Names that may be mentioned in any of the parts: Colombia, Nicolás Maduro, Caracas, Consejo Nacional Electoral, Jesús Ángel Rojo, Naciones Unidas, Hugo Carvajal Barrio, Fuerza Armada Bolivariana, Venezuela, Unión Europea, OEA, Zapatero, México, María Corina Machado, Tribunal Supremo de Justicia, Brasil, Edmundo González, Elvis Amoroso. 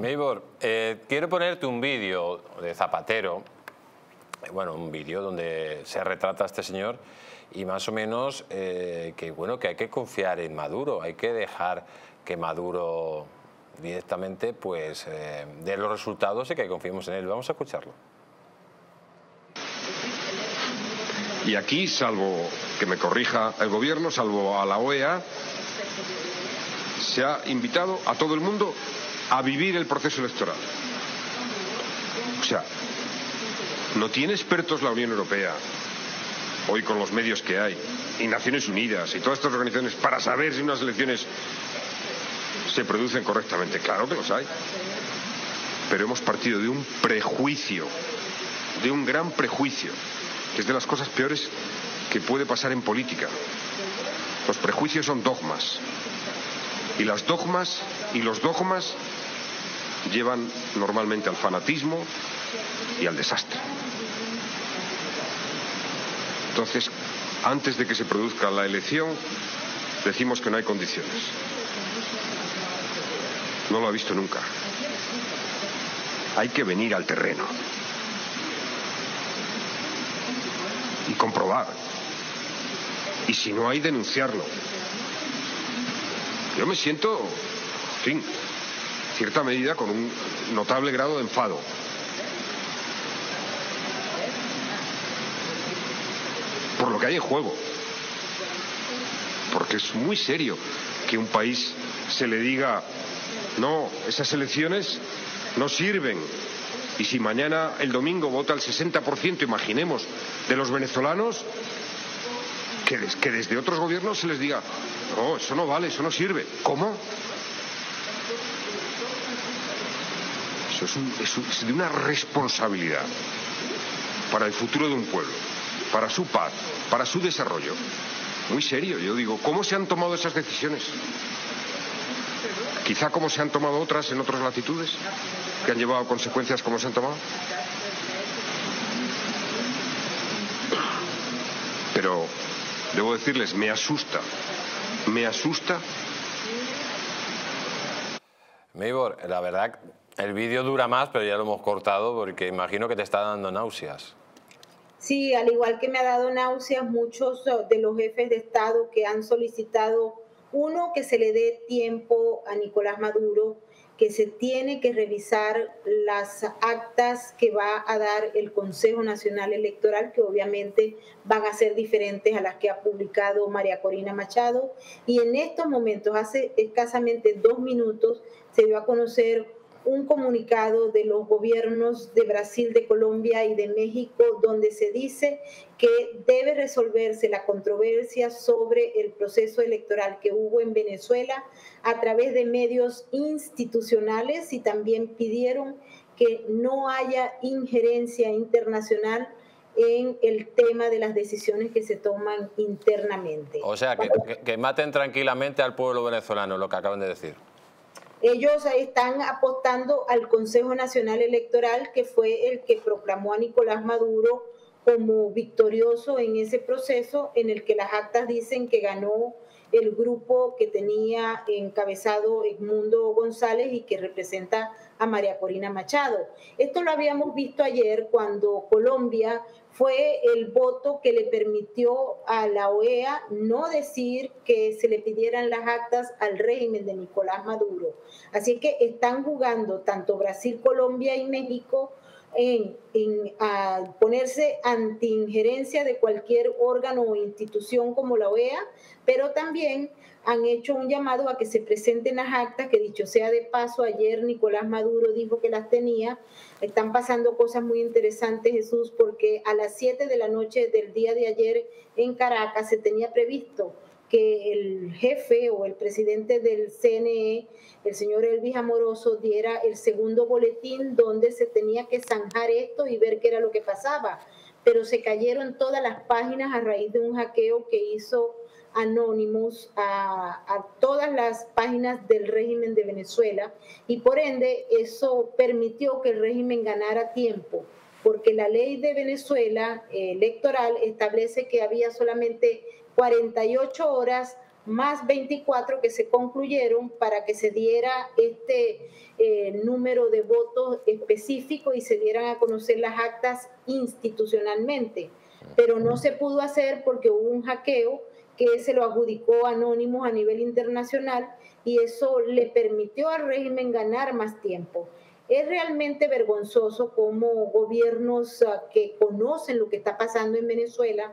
Meibor, quiero ponerte un vídeo de Zapatero, bueno, un vídeo donde se retrata a este señor y más o menos que, bueno, que hay que confiar en Maduro, hay que dejar que Maduro directamente pues dé los resultados y que confiemos en él. Vamos a escucharlo. Y aquí, salvo que me corrija el gobierno, salvo a la OEA, se ha invitado a todo el mundo a vivir el proceso electoral. O sea, no tiene expertos la Unión Europea, hoy con los medios que hay, y Naciones Unidas y todas estas organizaciones para saber si unas elecciones se producen correctamente. Claro que los hay, pero hemos partido de un prejuicio, de un gran prejuicio, que es de las cosas peores que puede pasar en política. Los prejuicios son dogmas. Y las dogmas y los dogmas llevan normalmente al fanatismo y al desastre. Entonces, antes de que se produzca la elección, decimos que no hay condiciones. No lo ha visto nunca. Hay que venir al terreno y comprobar, y si no hay, denunciarlo. Yo me siento, en fin, en cierta medida con un notable grado de enfado. Por lo que hay en juego. Porque es muy serio que un país se le diga, no, esas elecciones no sirven. Y si mañana, el domingo, vota el 60%, imaginemos, de los venezolanos, que desde otros gobiernos se les diga, no, eso no vale, eso no sirve. ¿Cómo? Eso es de una responsabilidad para el futuro de un pueblo, para su paz, para su desarrollo. Muy serio, yo digo, ¿cómo se han tomado esas decisiones? Quizá como se han tomado otras en otras latitudes, que han llevado consecuencias como se han tomado. Pero debo decirles, me asusta. Me asusta. Meibor, la verdad, el vídeo dura más, pero ya lo hemos cortado porque imagino que te está dando náuseas. Sí, al igual que me ha dado náuseas muchos de los jefes de Estado que han solicitado, uno, que se le dé tiempo a Nicolás Maduro, que se tiene que revisar las actas que va a dar el Consejo Nacional Electoral, que obviamente van a ser diferentes a las que ha publicado María Corina Machado. Y en estos momentos, hace escasamente 2 minutos, se dio a conocer un comunicado de los gobiernos de Brasil, de Colombia y de México, donde se dice que debe resolverse la controversia sobre el proceso electoral que hubo en Venezuela a través de medios institucionales, y también pidieron que no haya injerencia internacional en el tema de las decisiones que se toman internamente. O sea, que maten tranquilamente al pueblo venezolano, lo que acaban de decir. Ellos están apostando al Consejo Nacional Electoral, que fue el que proclamó a Nicolás Maduro como victorioso en ese proceso, en el que las actas dicen que ganó el grupo que tenía encabezado Edmundo González y que representa a María Corina Machado. Esto lo habíamos visto ayer cuando Colombia fue el voto que le permitió a la OEA no decir que se le pidieran las actas al régimen de Nicolás Maduro. Así que están jugando tanto Brasil, Colombia y México en ponerse ante injerencia de cualquier órgano o institución como la OEA, pero también han hecho un llamado a que se presenten las actas, que dicho sea de paso, ayer Nicolás Maduro dijo que las tenía. Están pasando cosas muy interesantes, Jesús, porque a las 7 de la noche del día de ayer en Caracas se tenía previsto que el jefe o el presidente del CNE, el señor Elvis Amoroso, diera el segundo boletín donde se tenía que zanjar esto y ver qué era lo que pasaba. Pero se cayeron todas las páginas a raíz de un hackeo que hizo Anonymous a todas las páginas del régimen de Venezuela, y por ende eso permitió que el régimen ganara tiempo, porque la ley de Venezuela electoral establece que había solamente 48 horas más 24 que se concluyeron para que se diera este número de votos específico y se dieran a conocer las actas institucionalmente. Pero no se pudo hacer porque hubo un hackeo que se lo adjudicó Anónimos a nivel internacional y eso le permitió al régimen ganar más tiempo. Es realmente vergonzoso cómo gobiernos que conocen lo que está pasando en Venezuela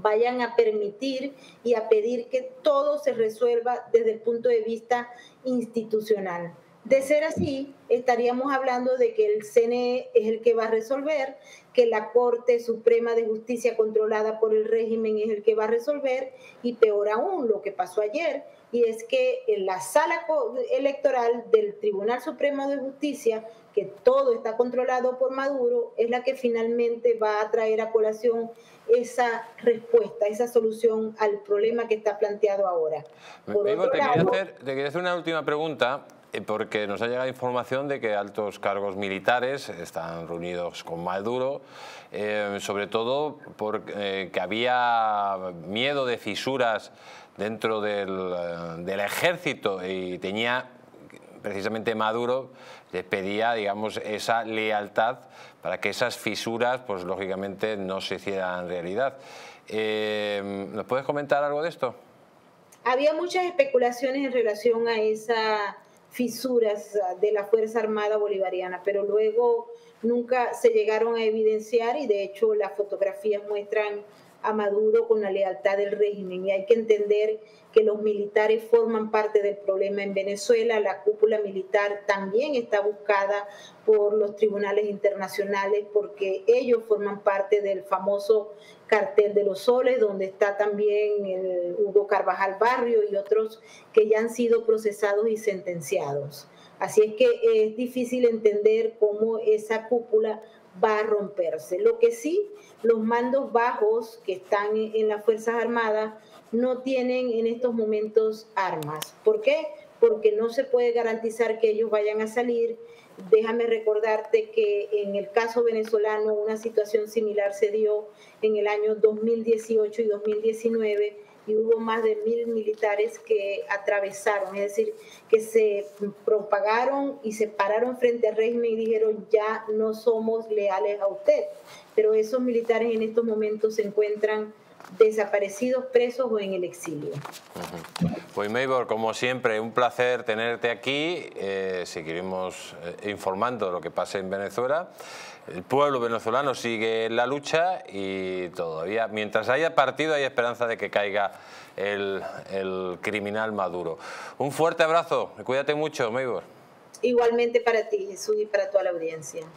vayan a permitir y a pedir que todo se resuelva desde el punto de vista institucional. De ser así, estaríamos hablando de que el CNE es el que va a resolver, que la Corte Suprema de Justicia controlada por el régimen es el que va a resolver, y peor aún lo que pasó ayer, y es que en la sala electoral del Tribunal Supremo de Justicia, que todo está controlado por Maduro, es la que finalmente va a traer a colación esa respuesta, esa solución al problema que está planteado ahora. Vivo, te quería hacer una última pregunta, porque nos ha llegado información de que altos cargos militares están reunidos con Maduro, sobre todo porque había miedo de fisuras dentro del ejército y tenía precisamente Maduro, les pedía, digamos, esa lealtad para que esas fisuras, pues lógicamente, no se hicieran realidad. ¿Nos puedes comentar algo de esto? Había muchas especulaciones en relación a esas fisuras de la Fuerza Armada Bolivariana, pero luego nunca se llegaron a evidenciar y de hecho las fotografías muestran a Maduro con la lealtad del régimen, y hay que entender que los militares forman parte del problema en Venezuela. La cúpula militar también está buscada por los tribunales internacionales porque ellos forman parte del famoso cartel de los soles, donde está también el Hugo Carvajal Barrio y otros que ya han sido procesados y sentenciados. Así es que es difícil entender cómo esa cúpula va a romperse. Lo que sí, los mandos bajos que están en las Fuerzas Armadas no tienen en estos momentos armas. ¿Por qué? Porque no se puede garantizar que ellos vayan a salir. Déjame recordarte que en el caso venezolano una situación similar se dio en el año 2018 y 2019 y hubo más de 1.000 militares que atravesaron, es decir, que se propagaron y se pararon frente al régimen y dijeron ya no somos leales a usted. Pero esos militares en estos momentos se encuentran desaparecidos, presos o en el exilio. Pues Maybor, como siempre, un placer tenerte aquí. Seguiremos informando de lo que pasa en Venezuela. El pueblo venezolano sigue en la lucha y todavía, mientras haya partido, hay esperanza de que caiga el criminal Maduro. Un fuerte abrazo, cuídate mucho, Maybor. Igualmente para ti, Jesús, y para toda la audiencia.